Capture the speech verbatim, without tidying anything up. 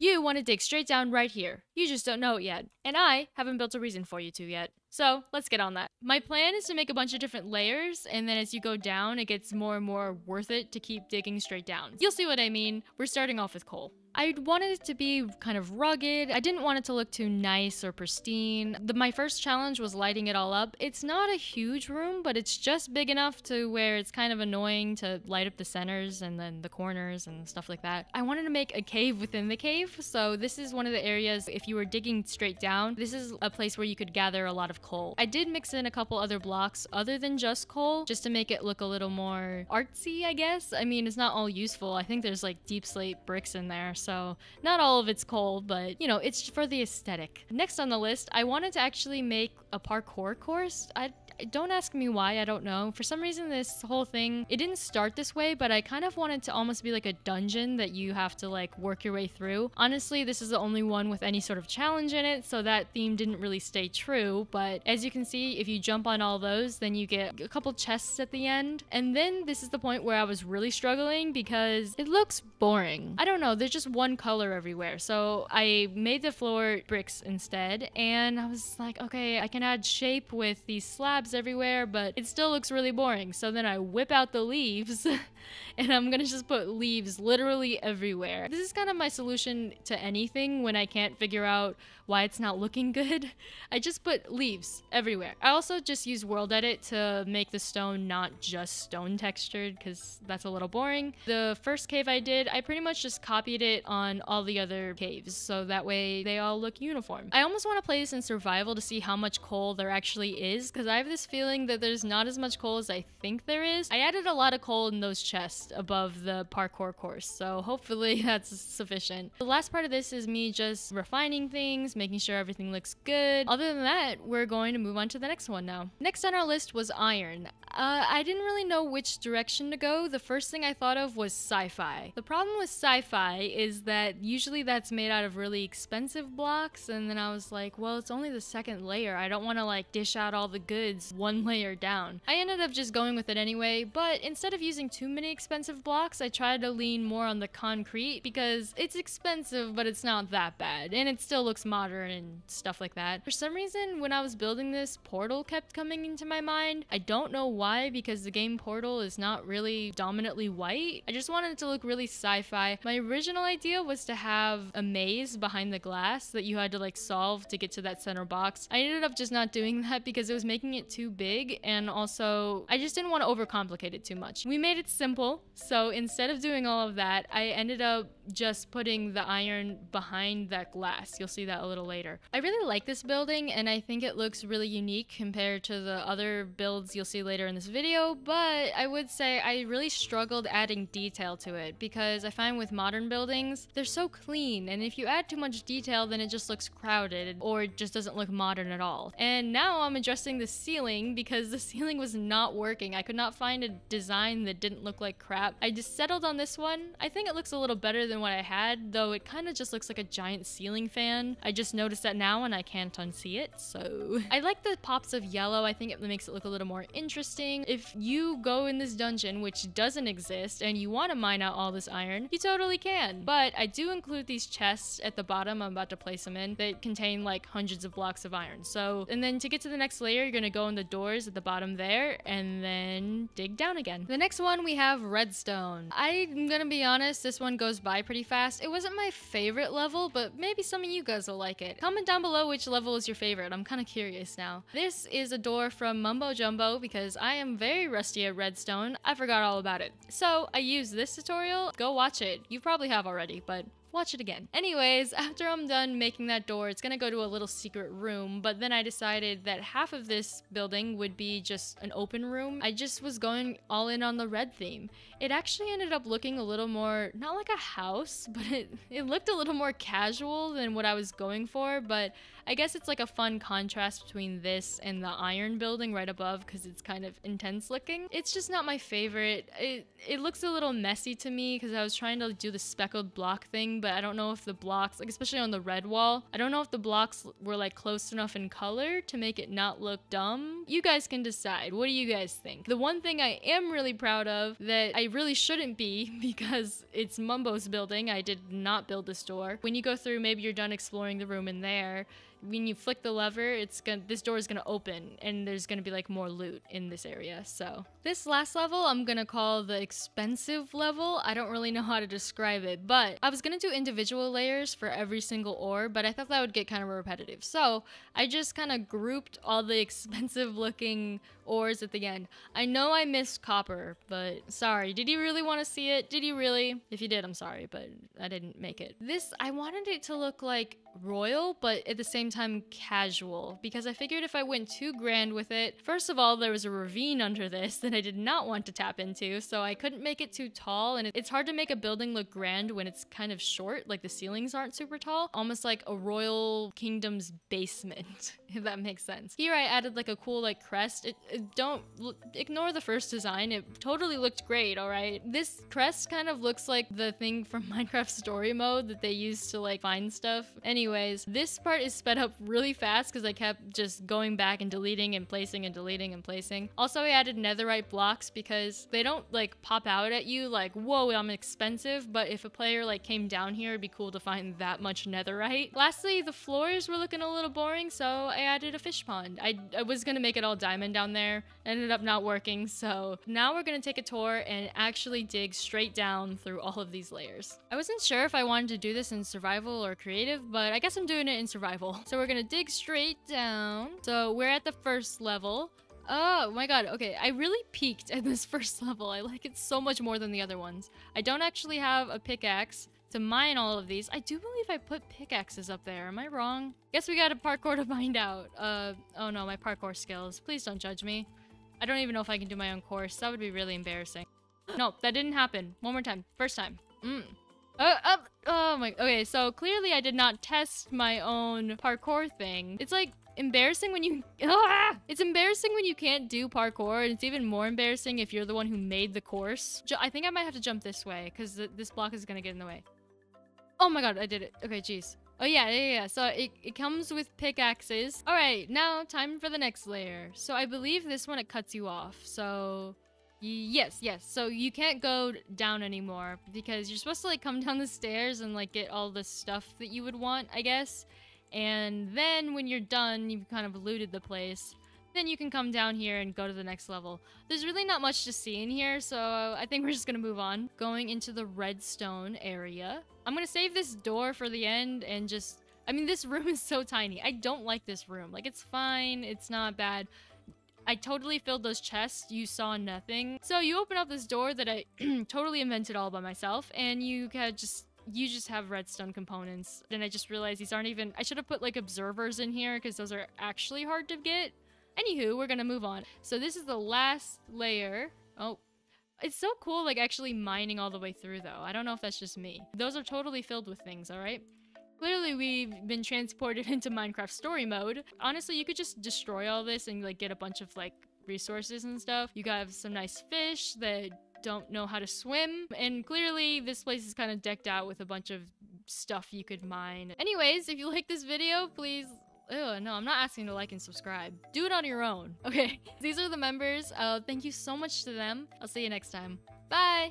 You want to dig straight down right here. You just don't know it yet. And I haven't built a reason for you to yet. So let's get on that. My plan is to make a bunch of different layers, and then as you go down, it gets more and more worth it to keep digging straight down. You'll see what I mean. We're starting off with coal. I wanted it to be kind of rugged. I didn't want it to look too nice or pristine. The, my first challenge was lighting it all up. It's not a huge room, but it's just big enough to where it's kind of annoying to light up the centers and then the corners and stuff like that. I wanted to make a cave within the cave. So this is one of the areas, if you were digging straight down, this is a place where you could gather a lot of coal. I did mix in a couple other blocks other than just coal, just to make it look a little more artsy, I guess. I mean, it's not all useful. I think there's like deep slate bricks in there. So not all of it's coal, but you know, it's for the aesthetic. Next on the list, I wanted to actually make a parkour course. I don't ask me why, I don't know. For some reason, this whole thing, it didn't start this way, but I kind of wanted to almost be like a dungeon that you have to like work your way through. Honestly, this is the only one with any sort of challenge in it, so that theme didn't really stay true. But as you can see, if you jump on all those, then you get a couple chests at the end. And then this is the point where I was really struggling because it looks boring. I don't know, there's just one color everywhere. So I made the floor bricks instead, and I was like, okay, I can add shape with these slabs everywhere, but it still looks really boring. So then I whip out the leaves and I'm gonna just put leaves literally everywhere. This is kind of my solution to anything when I can't figure out why it's not looking good. I just put leaves everywhere. I also just use World Edit to make the stone not just stone textured, because that's a little boring. The first cave I did, I pretty much just copied it on all the other caves, so that way they all look uniform. I almost want to play this in survival to see how much coal there actually is, because I have this feeling that there's not as much coal as I think there is. I added a lot of coal in those chests above the parkour course, so hopefully that's sufficient. The last part of this is me just refining things, making sure everything looks good. Other than that, we're going to move on to the next one now. Next on our list was iron. Uh, I didn't really know which direction to go. The first thing I thought of was sci-fi. The problem with sci-fi is that usually that's made out of really expensive blocks, and then I was like, well, it's only the second layer. I don't want to like dish out all the goods one layer down. I ended up just going with it anyway, but instead of using too many expensive blocks, I tried to lean more on the concrete because it's expensive, but it's not that bad, and it still looks modern and stuff like that. For some reason, when I was building this, Portal kept coming into my mind. I don't know why, because the game Portal is not really dominantly white. I just wanted it to look really sci-fi. My original idea was to have a maze behind the glass that you had to like solve to get to that center box. I ended up just not doing that because it was making it too big, and also I just didn't want to overcomplicate it too much. We made it simple, so instead of doing all of that, I ended up just putting the iron behind that glass. You'll see that a little later. I really like this building, and I think it looks really unique compared to the other builds you'll see later in this video, but I would say I really struggled adding detail to it because I find with modern buildings, they're so clean, and if you add too much detail, then it just looks crowded or it just doesn't look modern at all. And now I'm addressing the ceiling because the ceiling was not working. I could not find a design that didn't look like crap. I just settled on this one. I think it looks a little better than what I had, though it kind of just looks like a giant ceiling fan. I just noticed that now and I can't unsee it, so. I like the pops of yellow. I think it makes it look a little more interesting. If you go in this dungeon, which doesn't exist, and you want to mine out all this iron, you totally can. But I do include these chests at the bottom, I'm about to place them in, that contain like hundreds of blocks of iron. So, and then to get to the next layer, you're gonna go on the doors at the bottom there and then dig down again. The next one we have redstone. I'm gonna be honest, this one goes by pretty fast. It wasn't my favorite level, but maybe some of you guys will like it. Comment down below which level is your favorite. I'm kind of curious now. This is a door from Mumbo Jumbo because I am very rusty at redstone. I forgot all about it. So I used this tutorial. Go watch it. You probably have already, but watch it again. Anyways, after I'm done making that door, it's gonna go to a little secret room, but then I decided that half of this building would be just an open room. I just was going all in on the red theme. It actually ended up looking a little more, not like a house, but it, it looked a little more casual than what I was going for, but I guess it's like a fun contrast between this and the iron building right above because it's kind of intense looking. It's just not my favorite. It, it looks a little messy to me because I was trying to do the speckled block thing, but I don't know if the blocks, like especially on the red wall, I don't know if the blocks were like close enough in color to make it not look dumb, you guys can decide. What do you guys think? The one thing I am really proud of that I really shouldn't be, because it's Mumbo's building, I did not build this door. When you go through, maybe you're done exploring the room in there. When you flick the lever, it's gonna, this door is gonna open and there's gonna be like more loot in this area. So this last level I'm gonna call the expensive level. I don't really know how to describe it, but I was gonna do individual layers for every single ore, but I thought that would get kind of repetitive. So I just kind of grouped all the expensive looking ores at the end. I know I missed copper, but sorry. Did you really want to see it? Did you really? If you did, I'm sorry, but I didn't make it. This, I wanted it to look like royal, but at the same time casual, because I figured if I went too grand with it, first of all, there was a ravine under this that I did not want to tap into, so I couldn't make it too tall, and it's hard to make a building look grand when it's kind of short, like the ceilings aren't super tall, almost like a royal kingdom's basement, if that makes sense. Here I added like a cool like crest. It, it don't, ignore the first design, it totally looked great, alright? This crest kind of looks like the thing from Minecraft Story Mode that they used to like find stuff. Anyway, Anyways, this part is sped up really fast because I kept just going back and deleting and placing and deleting and placing. Also, I added netherite blocks because they don't like pop out at you like, whoa, I'm expensive, but if a player like came down here, it'd be cool to find that much netherite. Lastly, the floors were looking a little boring, so I added a fish pond. I, I was gonna make it all diamond down there, ended up not working, so now we're gonna take a tour and actually dig straight down through all of these layers. I wasn't sure if I wanted to do this in survival or creative, but I I guess I'm doing it in survival. So we're gonna dig straight down. So we're at the first level. Oh my god, okay, I really peaked at this first level. I like it so much more than the other ones. I don't actually have a pickaxe to mine all of these. I do believe I put pickaxes up there. Am I wrong? Guess we got a parkour to find out. Uh, oh no, my parkour skills. Please don't judge me. I don't even know if I can do my own course. That would be really embarrassing. No, that didn't happen. One more time. First time. Mm. Uh, uh, oh my, okay, so clearly I did not test my own parkour thing. It's like embarrassing when you, ah! It's embarrassing when you can't do parkour, and it's even more embarrassing if you're the one who made the course. Ju- I think I might have to jump this way because th this block is gonna get in the way. Oh my god, I did it. Okay, jeez. Oh yeah, yeah, yeah, so it, it comes with pickaxes. All right, now time for the next layer. So I believe this one, it cuts you off, so... Yes, yes. So you can't go down anymore because you're supposed to like come down the stairs and like get all the stuff that you would want, I guess. And then when you're done, you've kind of looted the place. Then you can come down here and go to the next level. There's really not much to see in here, so I think we're just gonna move on. Going into the redstone area. I'm gonna save this door for the end and just... I mean, this room is so tiny. I don't like this room. Like, it's fine. It's not bad. I totally filled those chests, you saw nothing. So you open up this door that I totally invented all by myself, and you can just, you just have redstone components. Then I just realized these aren't even, I should have put like observers in here because those are actually hard to get. Anywho, we're gonna move on. So this is the last layer. Oh, it's so cool like actually mining all the way through though. I don't know if that's just me. Those are totally filled with things, all right? Clearly, we've been transported into Minecraft Story Mode. Honestly, you could just destroy all this and like get a bunch of like resources and stuff. You got some nice fish that don't know how to swim. And clearly, this place is kind of decked out with a bunch of stuff you could mine. Anyways, if you like this video, please... Ew, no, I'm not asking to like and subscribe. Do it on your own. Okay, these are the members. Uh, thank you so much to them. I'll see you next time. Bye!